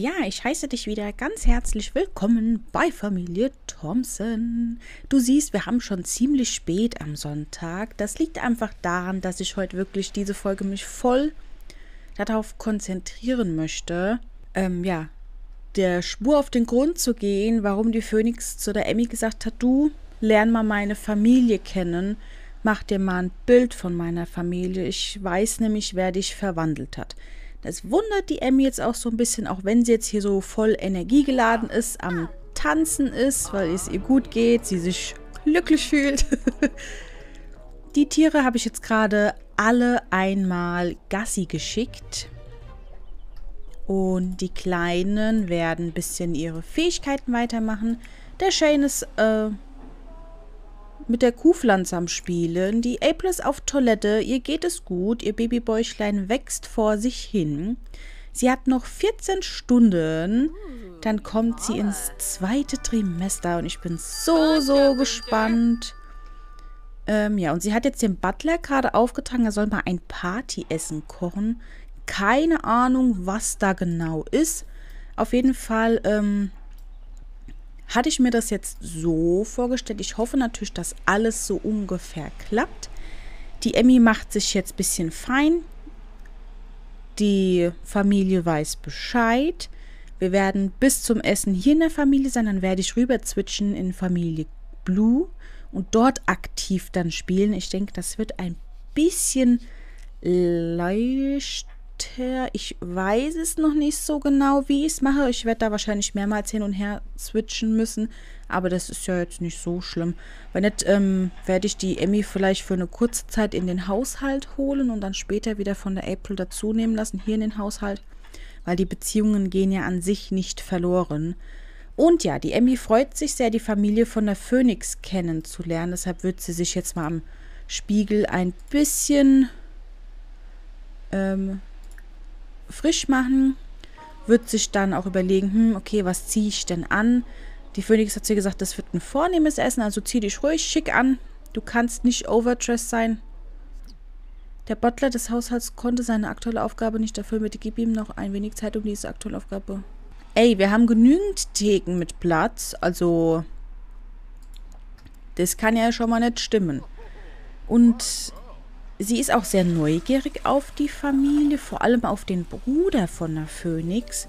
Ja, ich heiße dich wieder ganz herzlich willkommen bei Familie Thomson. Du siehst, wir haben schon ziemlich spät am Sonntag. Das liegt einfach daran, dass ich heute wirklich diese Folge mich voll darauf konzentrieren möchte, der Spur auf den Grund zu gehen, warum die Phoenix zu der Emmy gesagt hat, du, lern mal meine Familie kennen, mach dir mal ein Bild von meiner Familie, ich weiß nämlich, wer dich verwandelt hat. Das wundert die Emmy jetzt auch so ein bisschen, auch wenn sie jetzt hier so voll energiegeladen ist, am Tanzen ist, weil es ihr gut geht, sie sich glücklich fühlt. Die Tiere habe ich jetzt gerade alle einmal Gassi geschickt. Und die Kleinen werden ein bisschen ihre Fähigkeiten weitermachen. Der Shane ist mit der Kuhpflanze am Spielen. Die April ist auf Toilette. Ihr geht es gut. Ihr Babybäuchlein wächst vor sich hin. Sie hat noch 14 Stunden. Dann kommt sie ins zweite Trimester. Und ich bin so gespannt. Und sie hat jetzt den Butler gerade aufgetragen. Er soll mal ein Partyessen kochen. Keine Ahnung, was da genau ist. Auf jeden Fall hatte ich mir das jetzt so vorgestellt. Ich hoffe natürlich, dass alles so ungefähr klappt. Die Emmy macht sich jetzt ein bisschen fein. Die Familie weiß Bescheid. Wir werden bis zum Essen hier in der Familie sein. Dann werde ich rüber switchen in Familie Blue und dort aktiv dann spielen. Ich denke, das wird ein bisschen leichter. Ich weiß es noch nicht so genau, wie ich es mache. Ich werde da wahrscheinlich mehrmals hin und her switchen müssen. Aber das ist ja jetzt nicht so schlimm. Wenn nicht, werde ich die Emmy vielleicht für eine kurze Zeit in den Haushalt holen und dann später wieder von der April dazu nehmen lassen, hier in den Haushalt. Weil die Beziehungen gehen ja an sich nicht verloren. Und ja, die Emmy freut sich sehr, die Familie von der Phoenix kennenzulernen. Deshalb wird sie sich jetzt mal am Spiegel ein bisschen frisch machen, wird sich dann auch überlegen, okay, was ziehe ich denn an? Die Phoenix hat sie gesagt, das wird ein vornehmes Essen, also zieh dich ruhig schick an. Du kannst nicht overdressed sein. Der Butler des Haushalts konnte seine aktuelle Aufgabe nicht erfüllen. Bitte gib ihm noch ein wenig Zeit um diese aktuelle Aufgabe. Ey, wir haben genügend Theken mit Platz, also das kann ja schon mal nicht stimmen. Und sie ist auch sehr neugierig auf die Familie, vor allem auf den Bruder von der Phoenix.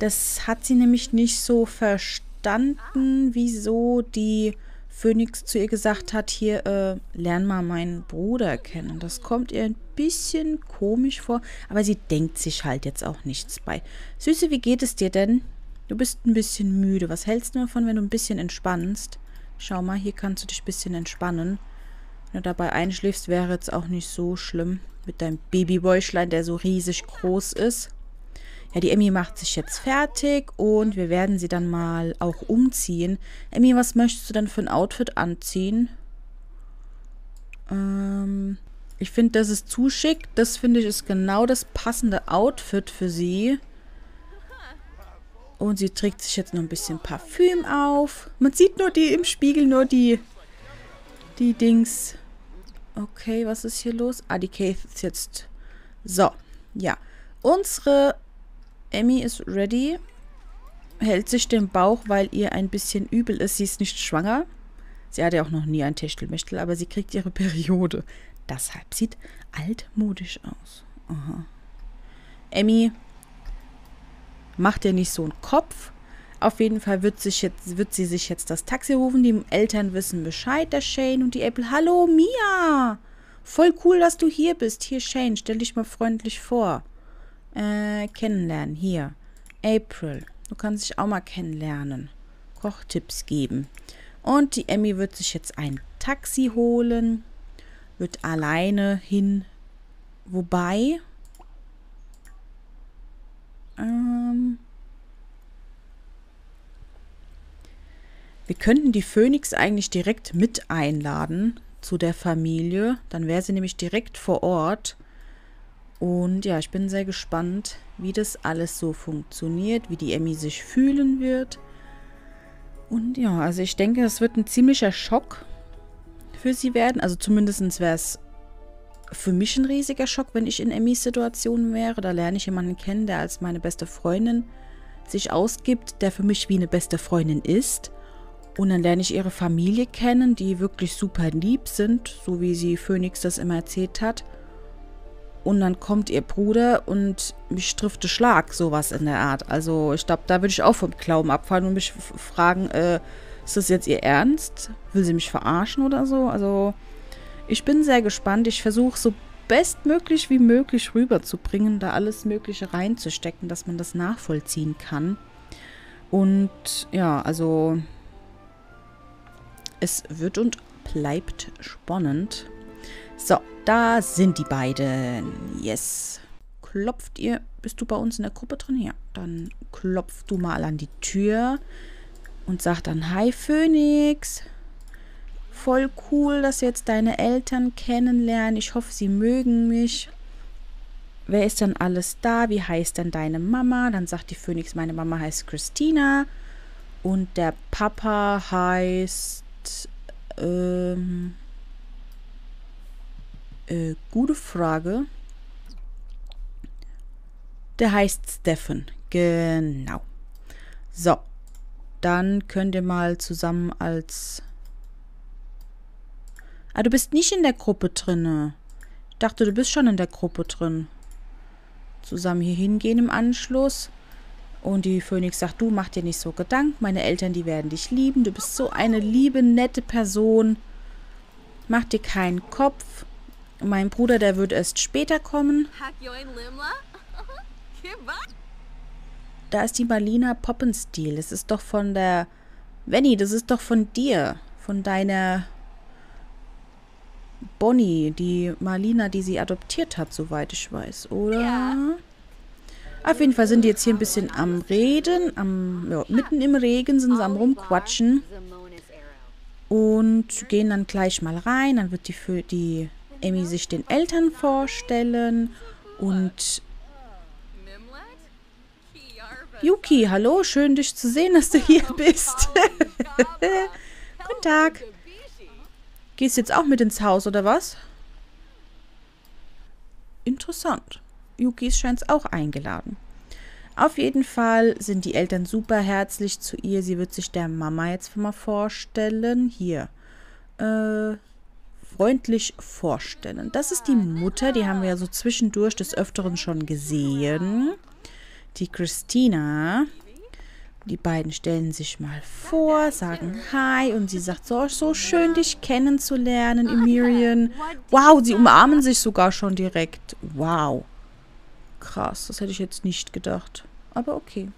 Das hat sie nämlich nicht so verstanden, wieso die Phoenix zu ihr gesagt hat, hier, lern mal meinen Bruder kennen. Das kommt ihr ein bisschen komisch vor, aber sie denkt sich halt jetzt auch nichts bei. Süße, wie geht es dir denn? Du bist ein bisschen müde. Was hältst du davon, wenn du ein bisschen entspannst? Schau mal, hier kannst du dich ein bisschen entspannen. Wenn du dabei einschläfst, wäre jetzt auch nicht so schlimm. Mit deinem Babybäuchlein, der so riesig groß ist. Ja, die Emmy macht sich jetzt fertig und wir werden sie dann mal auch umziehen. Emmy, was möchtest du denn für ein Outfit anziehen? Ich finde, das ist zu schick. Das, finde ich, ist genau das passende Outfit für sie. Und sie trägt sich jetzt noch ein bisschen Parfüm auf. Man sieht nur die im Spiegel, nur die Dings. Okay, was ist hier los? Ah, die Kate ist jetzt... So, ja. Unsere Emmy ist ready. Hält sich den Bauch, weil ihr ein bisschen übel ist. Sie ist nicht schwanger. Sie hatte ja auch noch nie ein Techtelmechtel, aber sie kriegt ihre Periode. Deshalb sieht altmodisch aus. Aha. Emmy, mach dir nicht so einen Kopf. Auf jeden Fall wird sie sich jetzt das Taxi rufen. Die Eltern wissen Bescheid, der Shane und die April. Hallo, Mia! Voll cool, dass du hier bist. Hier, Shane, stell dich mal freundlich vor. Kennenlernen, hier. April, du kannst dich auch mal kennenlernen. Kochtipps geben. Und die Emmy wird sich jetzt ein Taxi holen. Wird alleine hin. Wobei... Wir könnten die Phoenix eigentlich direkt mit einladen zu der Familie. Dann wäre sie nämlich direkt vor Ort. Und ja, ich bin sehr gespannt, wie das alles so funktioniert, wie die Emmy sich fühlen wird. Und ja, also ich denke, das wird ein ziemlicher Schock für sie werden. Also zumindest wäre es für mich ein riesiger Schock, wenn ich in Emmys Situation wäre. Da lerne ich jemanden kennen, der als meine beste Freundin sich ausgibt, der für mich wie eine beste Freundin ist. Und dann lerne ich ihre Familie kennen, die wirklich super lieb sind, so wie sie Phoenix das immer erzählt hat. Und dann kommt ihr Bruder und mich trifft der Schlag, sowas in der Art. Also ich glaube, da würde ich auch vom Glauben abfallen und mich fragen, ist das jetzt ihr Ernst? Will sie mich verarschen oder so? Also ich bin sehr gespannt. Ich versuche so bestmöglich wie möglich rüberzubringen, da alles Mögliche reinzustecken, dass man das nachvollziehen kann. Und ja, also es wird und bleibt spannend. So, da sind die beiden. Yes. Klopft ihr? Bist du bei uns in der Gruppe drin? Ja. Dann klopft du mal an die Tür und sag dann, hi Phoenix. Voll cool, dass jetzt deine Eltern kennenlernen. Ich hoffe, sie mögen mich. Wer ist denn alles da? Wie heißt denn deine Mama? Dann sagt die Phoenix, meine Mama heißt Christina. Und der Papa heißt... gute Frage. Der heißt Stefan. Genau. So. Dann könnt ihr mal zusammen als... Ah, du bist nicht in der Gruppe drin. Ich dachte, du bist schon in der Gruppe drin. Zusammen hier hingehen im Anschluss. Und die Phoenix sagt, du, mach dir nicht so Gedanken. Meine Eltern, die werden dich lieben. Du bist so eine liebe, nette Person. Mach dir keinen Kopf. Mein Bruder, der wird erst später kommen. Da ist die Marlina Poppenstil. Das ist doch von der... Venny, das ist doch von dir. Von deiner... Bonnie, die Marlina, die sie adoptiert hat, soweit ich weiß, oder? Ja. Auf jeden Fall sind die jetzt hier ein bisschen am Reden, mitten im Regen sind sie am Rumquatschen und gehen dann gleich mal rein. Dann wird die Emmy sich den Eltern vorstellen und Yuki, hallo, schön dich zu sehen, dass du hier bist. Guten Tag. Gehst du jetzt auch mit ins Haus, oder was? Interessant. Yuki scheint es auch eingeladen. Auf jeden Fall sind die Eltern super herzlich zu ihr. Sie wird sich der Mama jetzt mal vorstellen. Hier. Freundlich vorstellen. Das ist die Mutter. Die haben wir ja so zwischendurch des Öfteren schon gesehen. Die Christina. Die beiden stellen sich mal vor, sagen Hi und sie sagt, so schön, dich kennenzulernen, Emirian. Wow, sie umarmen sich sogar schon direkt. Wow. Krass, das hätte ich jetzt nicht gedacht. Aber okay.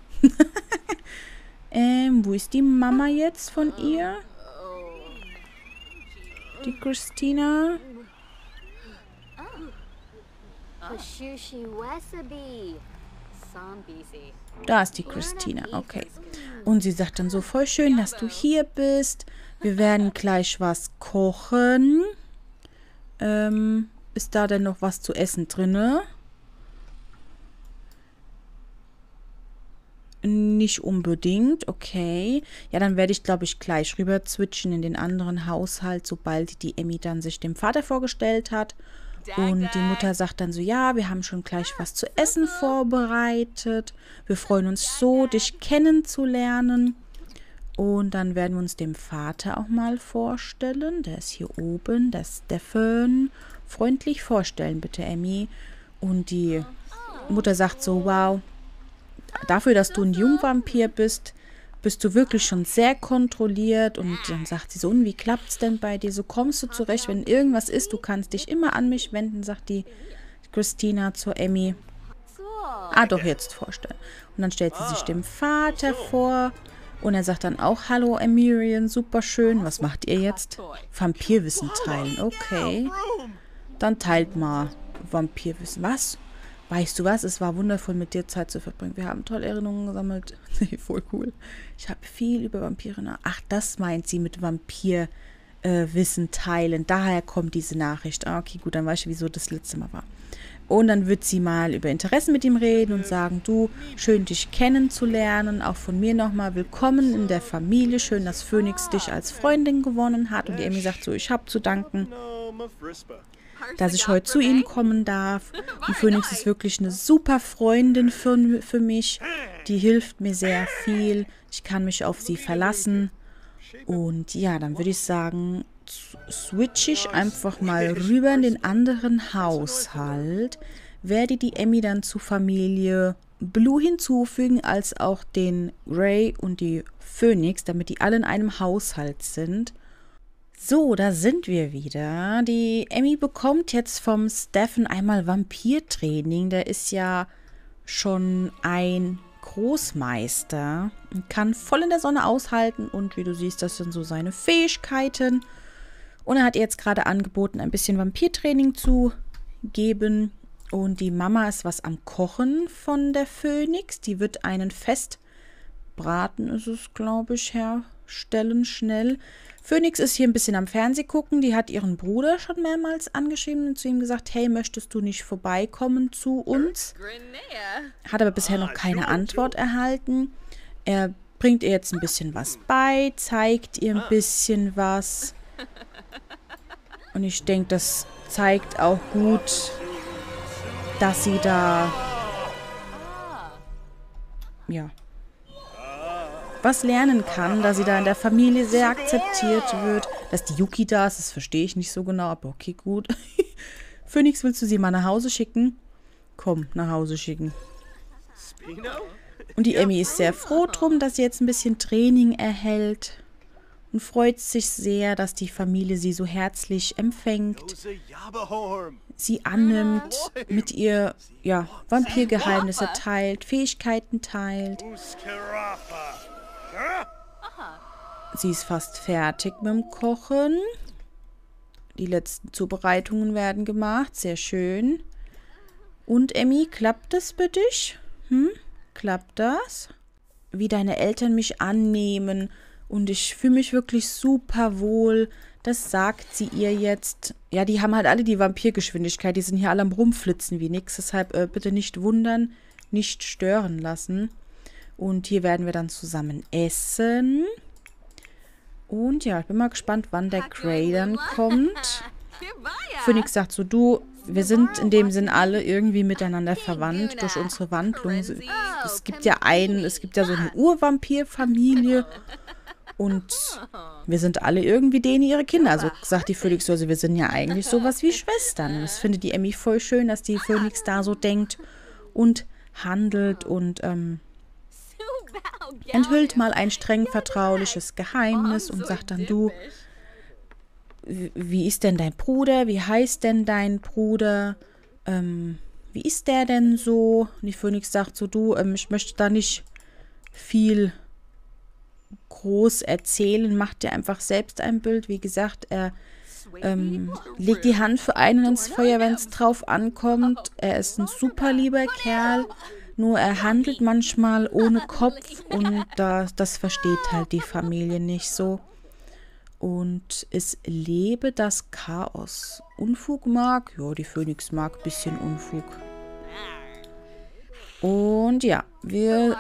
Wo ist die Mama jetzt von ihr? Die Christina. Da ist die Christina, okay. Und sie sagt dann so, voll schön, dass du hier bist. Wir werden gleich was kochen. Ist da denn noch was zu essen drinne? Nicht unbedingt, okay. Ja, dann werde ich, glaube ich, gleich rüber switchen in den anderen Haushalt, sobald die Emmy dann sich dem Vater vorgestellt hat. Und die Mutter sagt dann so, ja, wir haben schon gleich was zu essen vorbereitet. Wir freuen uns so, dich kennenzulernen. Und dann werden wir uns dem Vater auch mal vorstellen. Der ist hier oben, der Stefan. Freundlich vorstellen, bitte, Emmy. Und die Mutter sagt so, wow, dafür, dass du ein Jungvampir bist, bist du wirklich schon sehr kontrolliert. Und dann sagt sie so, und wie klappt's denn bei dir? So kommst du zurecht, wenn irgendwas ist, du kannst dich immer an mich wenden, sagt die Christina zur Emmy. Ah, doch, jetzt vorstellen. Und dann stellt sie sich dem Vater vor und er sagt dann auch, hallo Emirian, super schön. Was macht ihr jetzt? Vampirwissen teilen, okay. Dann teilt mal Vampirwissen. Was? Weißt du was? Es war wundervoll, mit dir Zeit zu verbringen. Wir haben tolle Erinnerungen gesammelt. Nee, voll cool. Ich habe viel über Vampire nach. Ach, das meint sie mit Vampirwissen teilen. Daher kommt diese Nachricht. Ah, okay, gut, dann weiß ich, wieso das letzte Mal war. Und dann wird sie mal über Interessen mit ihm reden und sagen, du, schön dich kennenzulernen. Auch von mir nochmal willkommen in der Familie. Schön, dass Phoenix dich als Freundin gewonnen hat. Und die Emmy sagt so, ich habe zu danken. dass ich heute zu Ihnen kommen darf. Und Phoenix ist wirklich eine super Freundin für mich. Die hilft mir sehr viel. Ich kann mich auf sie verlassen. Und ja, dann würde ich sagen, switche ich einfach mal rüber in den anderen Haushalt. Werde die Emmy dann zu Familie Blue hinzufügen, als auch den Gray und die Phoenix, damit die alle in einem Haushalt sind. So, da sind wir wieder. Die Emmy bekommt jetzt vom Stefan einmal Vampirtraining. Der ist ja schon ein Großmeister und kann voll in der Sonne aushalten. Und wie du siehst, das sind so seine Fähigkeiten. Und er hat jetzt gerade angeboten, ein bisschen Vampirtraining zu geben. Und die Mama ist was am Kochen von der Phoenix. Die wird einen Festbraten, ist es, glaube ich, herstellen schnell. Phoenix ist hier ein bisschen am Fernseh gucken. Die hat ihren Bruder schon mehrmals angeschrieben und zu ihm gesagt, hey, möchtest du nicht vorbeikommen zu uns? Hat aber bisher noch keine Antwort erhalten. Er bringt ihr jetzt ein bisschen was bei, zeigt ihr ein bisschen was. Und ich denke, das zeigt auch gut, dass sie da, ja, was lernen kann, dass sie da in der Familie sehr akzeptiert wird. Dass die Yuki da ist, das verstehe ich nicht so genau, aber okay, gut. Phoenix, willst du sie mal nach Hause schicken? Komm, nach Hause schicken. Und die Emmy ist sehr froh drum, dass sie jetzt ein bisschen Training erhält. Und freut sich sehr, dass die Familie sie so herzlich empfängt, sie annimmt, mit ihr, ja, Vampirgeheimnisse teilt, Fähigkeiten teilt. Sie ist fast fertig mit dem Kochen. Die letzten Zubereitungen werden gemacht, sehr schön. Und Emmy, klappt das für dich? Hm? Klappt das? Wie deine Eltern mich annehmen. Und ich fühle mich wirklich super wohl. Das sagt sie ihr jetzt. Ja, die haben halt alle die Vampirgeschwindigkeit. Die sind hier alle am Rumflitzen wie nix. Deshalb bitte nicht wundern, nicht stören lassen. Und hier werden wir dann zusammen essen. Und ja, ich bin mal gespannt, wann der Gray dann kommt. Phoenix sagt so, du, wir sind in dem Sinn alle irgendwie miteinander verwandt durch unsere Wandlung. Es gibt ja so eine Urvampirfamilie. Und wir sind alle irgendwie denen ihre Kinder. Also sagt die Phoenix, also wir sind ja eigentlich sowas wie Schwestern. Das findet die Emmy voll schön, dass die Phoenix da so denkt und handelt und enthüllt mal ein streng vertrauliches Geheimnis und sagt dann, du, wie ist denn dein Bruder? Wie heißt denn dein Bruder? Wie ist der denn so? Und die Phoenix sagt so, du, ich möchte da nicht viel groß erzählen, macht dir einfach selbst ein Bild. Wie gesagt, er legt die Hand für einen ins Feuer, wenn es drauf ankommt. Er ist ein super lieber Kerl, nur er handelt manchmal ohne Kopf und das versteht halt die Familie nicht so. Und es lebe das Chaos. Unfug mag? Ja, die Phoenix mag ein bisschen Unfug. Und ja, wir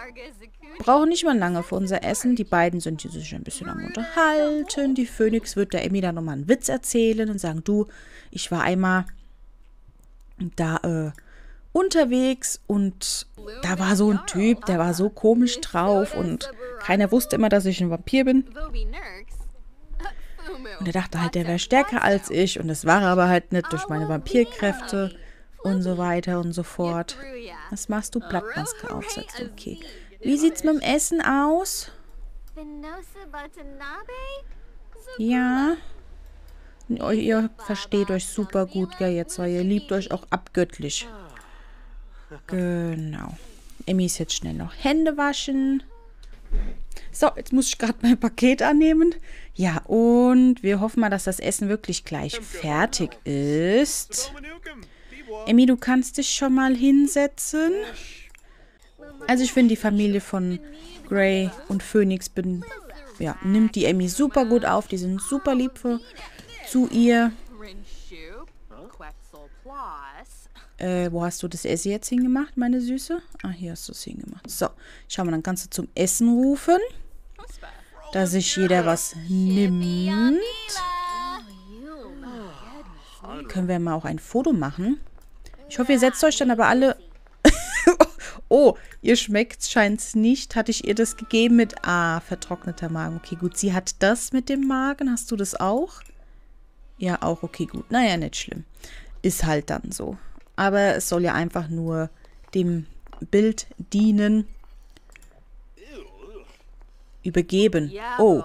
brauchen nicht mal lange für unser Essen. Die beiden sind hier sich ein bisschen am Unterhalten. Die Phoenix wird der Emmy dann nochmal einen Witz erzählen und sagen, du, ich war einmal da unterwegs und da war so ein Typ, der war so komisch drauf und keiner wusste immer, dass ich ein Vampir bin. Und er dachte halt, der wäre stärker als ich und das war er aber halt nicht durch meine Vampirkräfte und so weiter und so fort. Was machst du? Blattmaske aufsetzen, okay. Wie sieht's mit dem Essen aus? Ja. Ihr versteht euch super gut, gell, jetzt, weil ihr liebt euch auch abgöttlich. Genau. Emmy ist jetzt schnell noch Hände waschen. So, jetzt muss ich gerade mein Paket annehmen. Ja, und wir hoffen mal, dass das Essen wirklich gleich fertig ist. Emmy, du kannst dich schon mal hinsetzen. Also ich finde, die Familie von Gray und Phoenix nimmt die Emmy super gut auf. Die sind super lieb zu ihr. Wo hast du das Essen jetzt hingemacht, meine Süße? Ah, hier hast du es hingemacht. So, schau mal, dann kannst du zum Essen rufen, dass sich jeder was nimmt. Können wir mal auch ein Foto machen? Ich hoffe, ihr setzt euch dann aber alle... Oh, ihr schmeckt's, scheint's nicht. Hatte ich ihr das gegeben mit... Ah, vertrockneter Magen. Okay, gut. Sie hat das mit dem Magen. Hast du das auch? Ja, auch. Okay, gut. Naja, nicht schlimm. Ist halt dann so. Aber es soll ja einfach nur dem Bild dienen. Übergeben. Oh.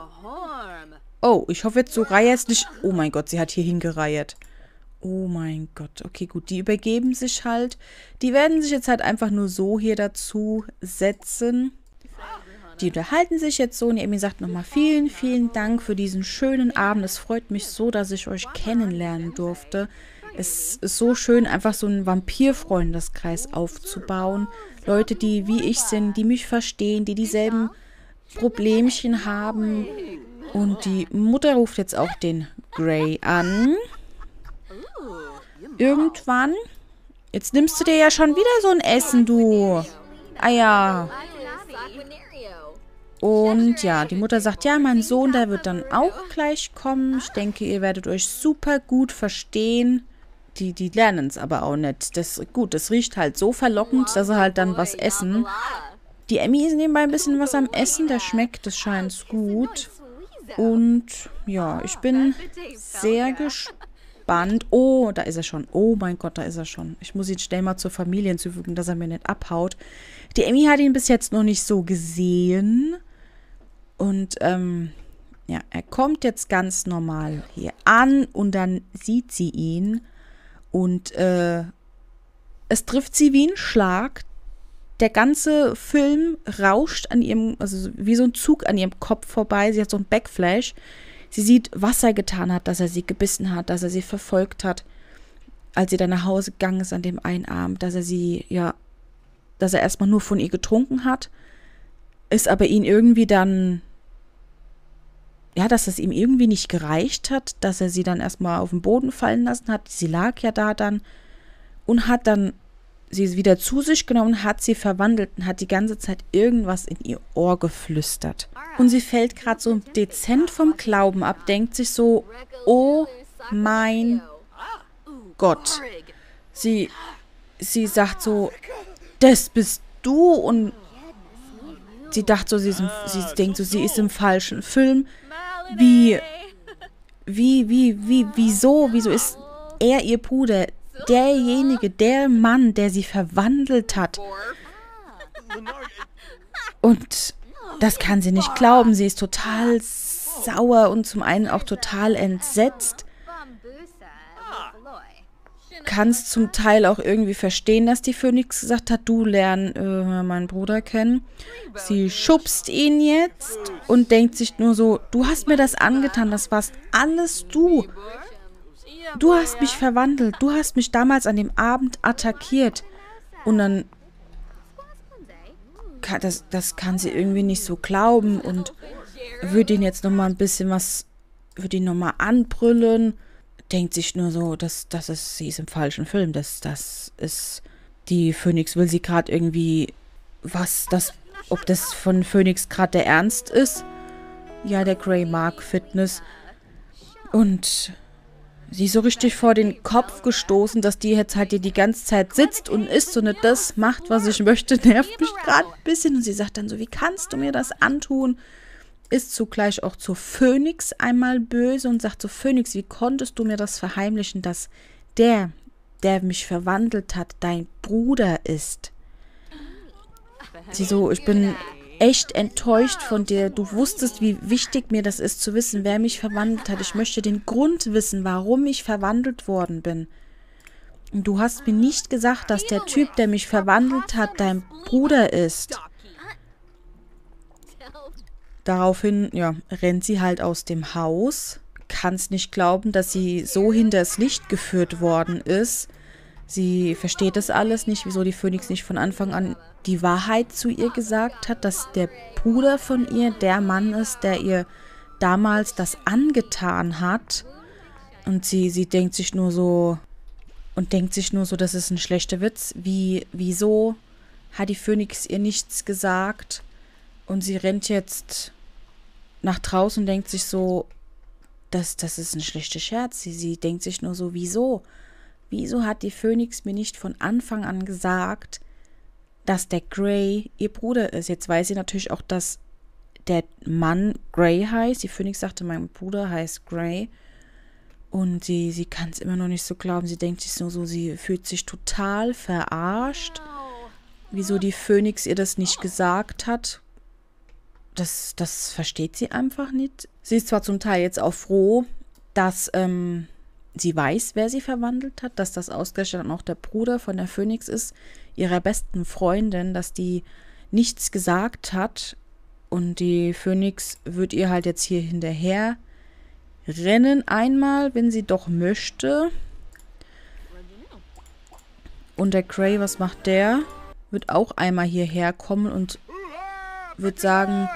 Oh, ich hoffe jetzt, so reihst nicht... Oh mein Gott, sie hat hier hingereiht. Oh mein Gott. Okay, gut. Die übergeben sich halt. Die werden sich jetzt halt einfach nur so hier dazu setzen. Die unterhalten sich jetzt so. Und Emmy sagt nochmal vielen, vielen Dank für diesen schönen Abend. Es freut mich so, dass ich euch kennenlernen durfte. Es ist so schön, einfach so einen Vampirfreundeskreis aufzubauen. Leute, die wie ich sind, die mich verstehen, die dieselben Problemchen haben. Und die Mutter ruft jetzt auch den Gray an. Irgendwann. Jetzt nimmst du dir ja schon wieder so ein Essen, du. Ah ja. Und ja, die Mutter sagt, ja, mein Sohn, der wird dann auch gleich kommen. Ich denke, ihr werdet euch super gut verstehen. Die lernen es aber auch nicht. Das riecht halt so verlockend, dass sie halt dann was essen. Die Emmy ist nebenbei ein bisschen was am Essen. Der schmeckt, das scheint gut. Und ja, ich bin sehr gespannt. Oh, da ist er schon. Oh mein Gott, da ist er schon. Ich muss ihn schnell mal zur Familie hinzufügen, dass er mir nicht abhaut. Die Emmy hat ihn bis jetzt noch nicht so gesehen. Und ja, er kommt jetzt ganz normal hier an und dann sieht sie ihn. Und es trifft sie wie ein Schlag. Der ganze Film rauscht an ihrem, also wie so ein Zug an ihrem Kopf vorbei. Sie hat so einen Backflash. Sie sieht, was er getan hat, dass er sie gebissen hat, dass er sie verfolgt hat, als sie dann nach Hause gegangen ist an dem einen Abend, dass er sie, ja, dass er erstmal nur von ihr getrunken hat, ist aber ihn irgendwie dann, ja, dass es ihm irgendwie nicht gereicht hat, dass er sie dann erstmal auf den Boden fallen lassen hat. Sie lag ja da dann und hat dann sie ist wieder zu sich genommen, hat sie verwandelt und hat die ganze Zeit irgendwas in ihr Ohr geflüstert. Und sie fällt gerade so dezent vom Glauben ab, denkt sich so, oh mein Gott. Sie sagt so, das bist du. Und sie dachte so, sie denkt so, sie ist im falschen Film. Wieso ist er ihr Bruder? Derjenige, der Mann, der sie verwandelt hat. Und das kann sie nicht glauben. Sie ist total sauer und zum einen auch total entsetzt. Kann es zum Teil auch irgendwie verstehen, dass die Phoenix gesagt hat, du lern meinen Bruder kennen. Sie schubst ihn jetzt und denkt sich nur so, du hast mir das angetan, das warst alles du. Du hast mich verwandelt. Du hast mich damals an dem Abend attackiert. Und dann... Das kann sie irgendwie nicht so glauben und würde ihn jetzt nochmal ein bisschen was... Würde ihn nochmal anbrüllen. Denkt sich nur so, das ist... Sie ist im falschen Film. Das ist... Die Phoenix will sie gerade irgendwie... Ob das von Phoenix gerade der Ernst ist? Ja, der Gray mag Fitness. Und... Sie ist so richtig vor den Kopf gestoßen, dass die jetzt halt hier die ganze Zeit sitzt und isst und nicht das macht, was ich möchte, nervt mich gerade ein bisschen. Und sie sagt dann so, wie kannst du mir das antun? Ist zugleich auch zur Phoenix einmal böse und sagt so, Phoenix, wie konntest du mir das verheimlichen, dass der, der mich verwandelt hat, dein Bruder ist? Sie so, ich bin echt enttäuscht von dir. Du wusstest, wie wichtig mir das ist, zu wissen, wer mich verwandelt hat. Ich möchte den Grund wissen, warum ich verwandelt worden bin. Und du hast mir nicht gesagt, dass der Typ, der mich verwandelt hat, dein Bruder ist. Daraufhin, ja, rennt sie halt aus dem Haus. Kann's nicht glauben, dass sie so hinters Licht geführt worden ist. Sie versteht das alles nicht, wieso die Phoenix nicht von Anfang an die Wahrheit zu ihr gesagt hat, dass der Bruder von ihr der Mann ist, der ihr damals das angetan hat. Und sie denkt sich nur so, das ist ein schlechter Witz. Wieso hat die Phoenix ihr nichts gesagt? Und sie rennt jetzt nach draußen und denkt sich so, Das ist ein schlechter Scherz. Sie denkt sich nur so, wieso? Wieso hat die Phoenix mir nicht von Anfang an gesagt, dass der Gray ihr Bruder ist? Jetzt weiß sie natürlich auch, dass der Mann Gray heißt. Die Phoenix sagte, mein Bruder heißt Gray. Und sie kann es immer noch nicht so glauben. Sie denkt sich nur so, sie fühlt sich total verarscht. Wieso die Phoenix ihr das nicht gesagt hat, das versteht sie einfach nicht. Sie ist zwar zum Teil jetzt auch froh, dass sie weiß, wer sie verwandelt hat, dass das ausgerechnet auch der Bruder von der Phoenix ist, ihrer besten Freundin, dass die nichts gesagt hat. Und die Phoenix wird ihr halt jetzt hier hinterher rennen einmal, wenn sie doch möchte. Und der Gray, was macht der? Wird auch einmal hierher kommen und wird sagen,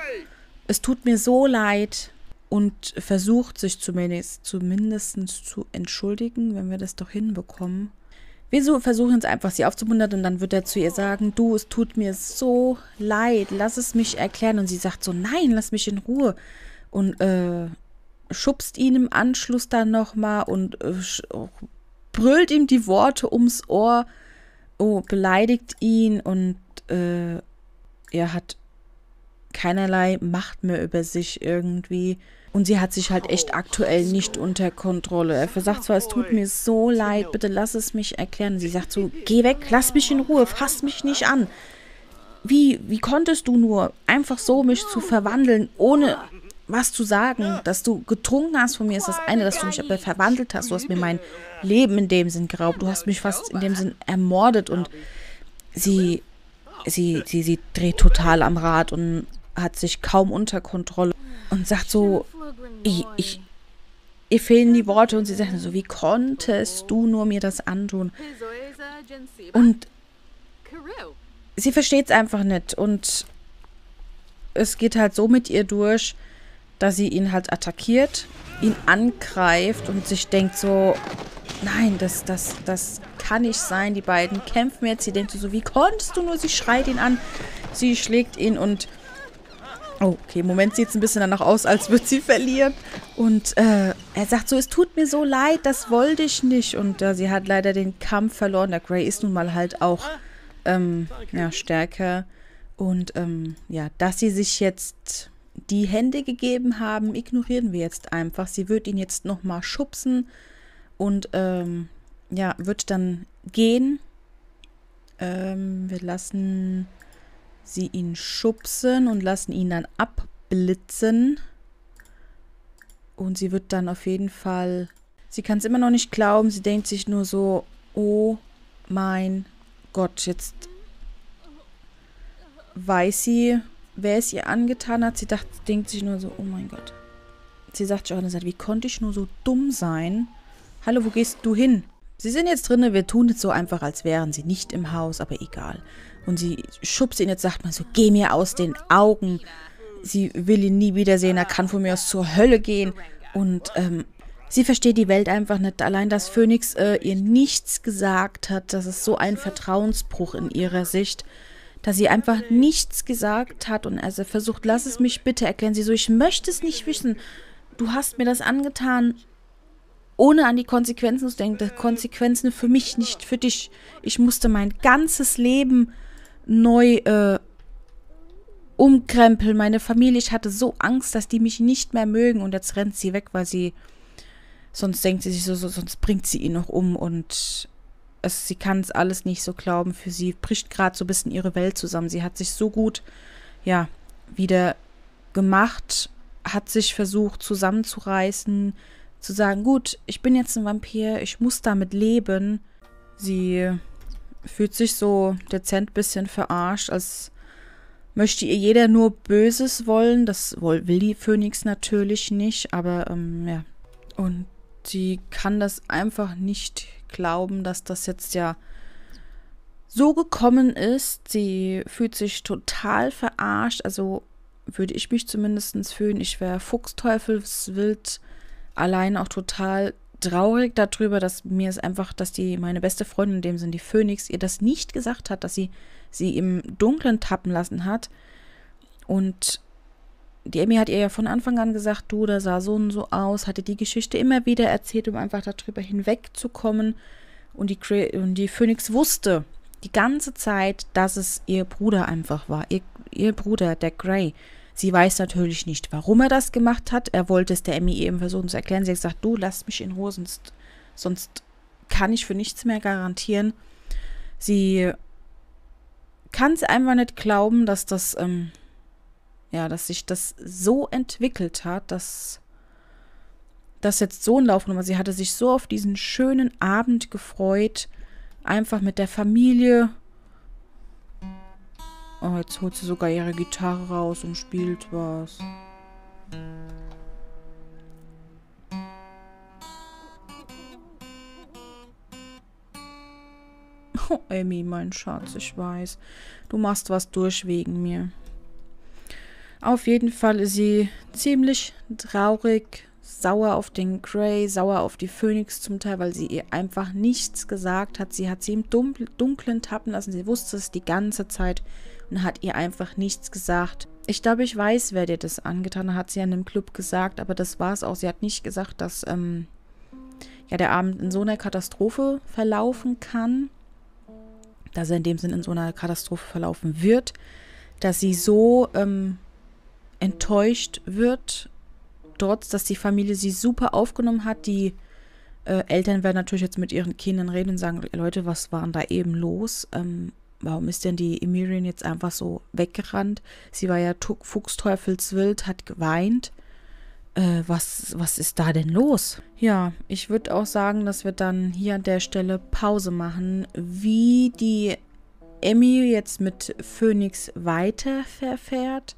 es tut mir so leid, und versucht sich zumindest zu entschuldigen, wenn wir das doch hinbekommen. Wir versuchen jetzt einfach, sie aufzumuntern, und dann wird er zu ihr sagen, du, es tut mir so leid, lass es mich erklären. Und sie sagt so, nein, lass mich in Ruhe. Und schubst ihn im Anschluss dann nochmal und brüllt ihm die Worte ums Ohr, beleidigt ihn, und er hat keinerlei Macht mehr über sich irgendwie. Und sie hat sich halt echt aktuell nicht unter Kontrolle. Er sagt zwar, es tut mir so leid, bitte lass es mich erklären. Sie sagt so, geh weg, lass mich in Ruhe, fass mich nicht an. Wie konntest du nur einfach so mich zu verwandeln, ohne was zu sagen? Dass du getrunken hast von mir ist das eine, dass du mich aber verwandelt hast. Du hast mir mein Leben in dem Sinn geraubt. Du hast mich fast in dem Sinn ermordet. Und sie dreht total am Rad und hat sich kaum unter Kontrolle und sagt so, ihr fehlen die Worte, und sie sagt so, wie konntest du nur mir das antun? Und sie versteht es einfach nicht, und es geht halt so mit ihr durch, dass sie ihn halt attackiert, ihn angreift und sich denkt so, nein, das kann nicht sein, die beiden kämpfen jetzt. Sie denkt so, wie konntest du nur? Sie schreit ihn an, sie schlägt ihn und okay, im Moment sieht es ein bisschen danach aus, als würde sie verlieren. Und er sagt so, es tut mir so leid, das wollte ich nicht. Und sie hat leider den Kampf verloren. Der Gray ist nun mal halt auch stärker. Und ja, dass sie sich jetzt die Hände gegeben haben, ignorieren wir jetzt einfach. Sie wird ihn jetzt nochmal schubsen und ja, wird dann gehen. Wir lassen sie ihn schubsen und lassen ihn dann abblitzen. Und sie wird dann auf jeden Fall... Sie kann es immer noch nicht glauben. Sie denkt sich nur so, oh mein Gott, jetzt weiß sie, wer es ihr angetan hat. Denkt sich nur so, oh mein Gott. Sie sagt sich auch, wie konnte ich nur so dumm sein? Hallo, wo gehst du hin? Sie sind jetzt drin, wir tun jetzt so einfach, als wären sie nicht im Haus, aber egal. Und sie schubst ihn jetzt, sagt man so, geh mir aus den Augen. Sie will ihn nie wiedersehen, er kann von mir aus zur Hölle gehen. Und sie versteht die Welt einfach nicht. Allein, dass Phoenix ihr nichts gesagt hat, das ist so ein Vertrauensbruch in ihrer Sicht, dass sie einfach nichts gesagt hat. Und also versucht, lass es mich bitte erklären. Sie so, ich möchte es nicht wissen. Du hast mir das angetan, ohne an die Konsequenzen zu denken. Konsequenzen für mich, nicht für dich. Ich musste mein ganzes Leben neu umkrempeln. Meine Familie, ich hatte so Angst, dass die mich nicht mehr mögen. Und jetzt rennt sie weg, weil sie... Sonst denkt sie sich so, sonst bringt sie ihn noch um. Und sie kann es alles nicht so glauben. Für sie bricht gerade so ein bisschen ihre Welt zusammen. Sie hat sich so gut, ja, wieder gemacht, hat sich versucht zusammenzureißen, zu sagen, gut, ich bin jetzt ein Vampir, ich muss damit leben. Sie fühlt sich so dezent ein bisschen verarscht, als möchte ihr jeder nur Böses wollen. Das will die Phoenix natürlich nicht, aber ja. Und sie kann das einfach nicht glauben, dass das jetzt ja so gekommen ist. Sie fühlt sich total verarscht, also würde ich mich zumindest fühlen. Ich wäre fuchsteufelswild. Allein auch total traurig darüber, dass mir es einfach, dass meine beste Freundin in dem Sinn, die Phoenix, ihr das nicht gesagt hat, dass sie im Dunkeln tappen lassen hat. Und die Emmy hat ihr ja von Anfang an gesagt, du, da sah so und so aus, hatte die Geschichte immer wieder erzählt, um einfach darüber hinwegzukommen. Und die Phoenix wusste die ganze Zeit, dass es ihr Bruder einfach war, ihr Bruder, der Gray. Sie weiß natürlich nicht, warum er das gemacht hat. Er wollte es der Emmy eben versuchen zu erklären. Sie hat gesagt, du, lass mich in Ruhe, sonst kann ich für nichts mehr garantieren. Sie kann es einfach nicht glauben, dass das, dass sich das so entwickelt hat, dass das jetzt so ein Lauf genommen hat. Sie hatte sich so auf diesen schönen Abend gefreut, einfach mit der Familie. Oh, jetzt holt sie sogar ihre Gitarre raus und spielt was. Oh, Emmy, mein Schatz, ich weiß. Du machst was durch wegen mir. Auf jeden Fall ist sie ziemlich traurig, sauer auf den Gray, sauer auf die Phoenix zum Teil, weil sie ihr einfach nichts gesagt hat. Sie hat sie im Dunkeln tappen lassen, sie wusste es die ganze Zeit und hat ihr einfach nichts gesagt. Ich glaube, ich weiß, wer dir das angetan hat, sie an dem Club gesagt, aber das war es auch. Sie hat nicht gesagt, dass der Abend in so einer Katastrophe verlaufen kann, dass er in dem Sinn in so einer Katastrophe verlaufen wird, dass sie so enttäuscht wird, trotz, dass die Familie sie super aufgenommen hat. Die Eltern werden natürlich jetzt mit ihren Kindern reden und sagen, Leute, was war denn da eben los? Warum ist denn die Emirian jetzt einfach so weggerannt? Sie war ja fuchsteufelswild, hat geweint. Was ist da denn los? Ja, ich würde auch sagen, dass wir dann hier an der Stelle Pause machen. Wie die Emmy jetzt mit Phoenix weiter verfährt,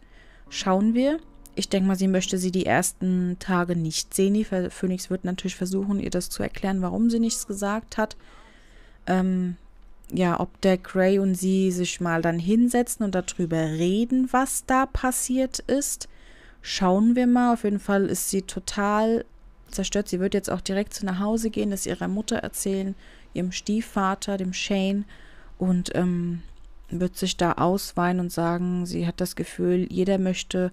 schauen wir. Ich denke mal, sie möchte sie die ersten Tage nicht sehen. Die Phoenix wird natürlich versuchen, ihr das zu erklären, warum sie nichts gesagt hat. Ob der Gray und sie sich mal dann hinsetzen und darüber reden, was da passiert ist. Schauen wir mal. Auf jeden Fall ist sie total zerstört. Sie wird jetzt auch direkt zu nach Hause gehen, das ihrer Mutter erzählen, ihrem Stiefvater, dem Shane, und wird sich da ausweinen und sagen, sie hat das Gefühl, jeder möchte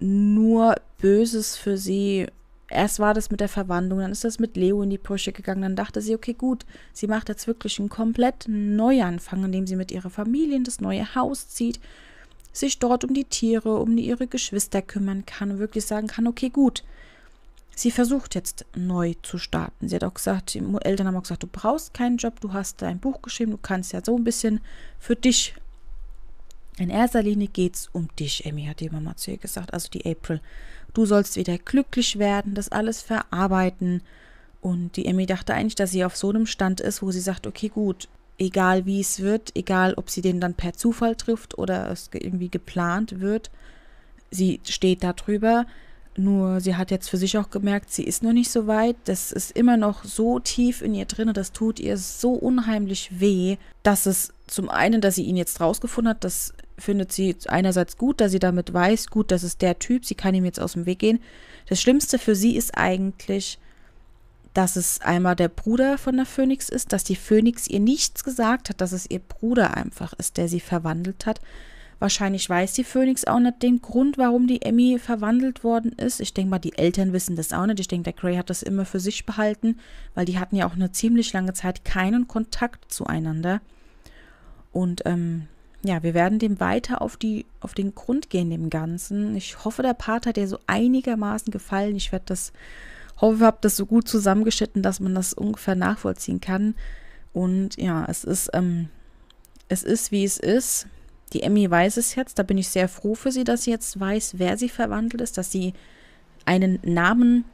nur Böses für sie. Erst war das mit der Verwandlung, dann ist das mit Leo in die Brüche gegangen, dann dachte sie, okay, gut, sie macht jetzt wirklich einen komplett Neuanfang, indem sie mit ihrer Familie in das neue Haus zieht, sich dort um die Tiere, um ihre Geschwister kümmern kann und wirklich sagen kann, okay, gut, sie versucht jetzt neu zu starten. Sie hat auch gesagt, die Eltern haben auch gesagt, du brauchst keinen Job, du hast ein Buch geschrieben, du kannst ja so ein bisschen für dich. In erster Linie geht es um dich, Emmy, hat die Mama zu ihr gesagt, also die April. Du sollst wieder glücklich werden, das alles verarbeiten. Und die Emmy dachte eigentlich, dass sie auf so einem Stand ist, wo sie sagt, okay, gut, egal wie es wird, egal ob sie den dann per Zufall trifft oder es irgendwie geplant wird, sie steht da drüber. Nur sie hat jetzt für sich auch gemerkt, sie ist noch nicht so weit. Das ist immer noch so tief in ihr drin, das tut ihr so unheimlich weh, dass es zum einen, dass sie ihn jetzt rausgefunden hat, das findet sie einerseits gut, dass sie damit weiß, gut, das ist der Typ, sie kann ihm jetzt aus dem Weg gehen. Das Schlimmste für sie ist eigentlich, dass es einmal der Bruder von der Phoenix ist, dass die Phoenix ihr nichts gesagt hat, dass es ihr Bruder einfach ist, der sie verwandelt hat. Wahrscheinlich weiß die Phoenix auch nicht den Grund, warum die Emmy verwandelt worden ist. Ich denke mal, die Eltern wissen das auch nicht. Ich denke, der Gray hat das immer für sich behalten, weil die hatten ja auch eine ziemlich lange Zeit keinen Kontakt zueinander. Und wir werden dem weiter auf den Grund gehen, dem Ganzen. Ich hoffe, der Part hat dir so einigermaßen gefallen. Ich habe das so gut zusammengeschnitten, dass man das ungefähr nachvollziehen kann. Und ja, es ist, wie es ist. Die Emmy weiß es jetzt, da bin ich sehr froh für sie, dass sie jetzt weiß, wer sie verwandelt ist, dass sie einen Namen,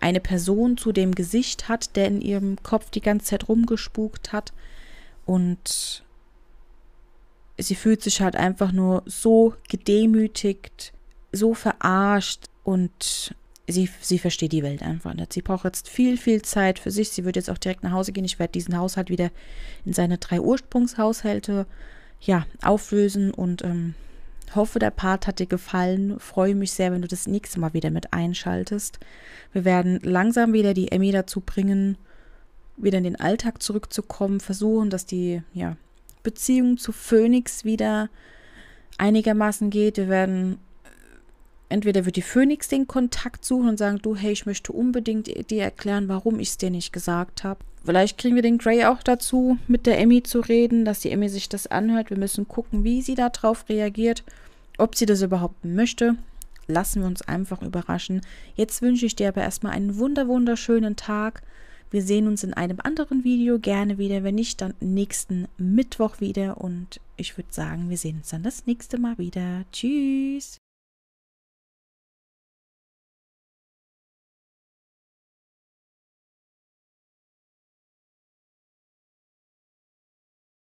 eine Person zu dem Gesicht hat, der in ihrem Kopf die ganze Zeit rumgespukt hat, und sie fühlt sich halt einfach nur so gedemütigt, so verarscht, und sie versteht die Welt einfach nicht. Sie braucht jetzt viel, viel Zeit für sich, sie wird jetzt auch direkt nach Hause gehen, ich werde diesen Haushalt wieder in seine 3 Ursprungshaushalte auflösen und hoffe, der Part hat dir gefallen. Freue mich sehr, wenn du das nächste Mal wieder mit einschaltest. Wir werden langsam wieder die Emmy dazu bringen, wieder in den Alltag zurückzukommen, versuchen, dass die Beziehung zu Phoenix wieder einigermaßen geht. Wir werden Entweder wird die Phoenix den Kontakt suchen und sagen, du, hey, ich möchte unbedingt dir erklären, warum ich es dir nicht gesagt habe. Vielleicht kriegen wir den Gray auch dazu, mit der Emmy zu reden, dass die Emmy sich das anhört. Wir müssen gucken, wie sie darauf reagiert, ob sie das überhaupt möchte. Lassen wir uns einfach überraschen. Jetzt wünsche ich dir aber erstmal einen wunderschönen Tag. Wir sehen uns in einem anderen Video gerne wieder, wenn nicht, dann nächsten Mittwoch wieder. Und ich würde sagen, wir sehen uns dann das nächste Mal wieder. Tschüss!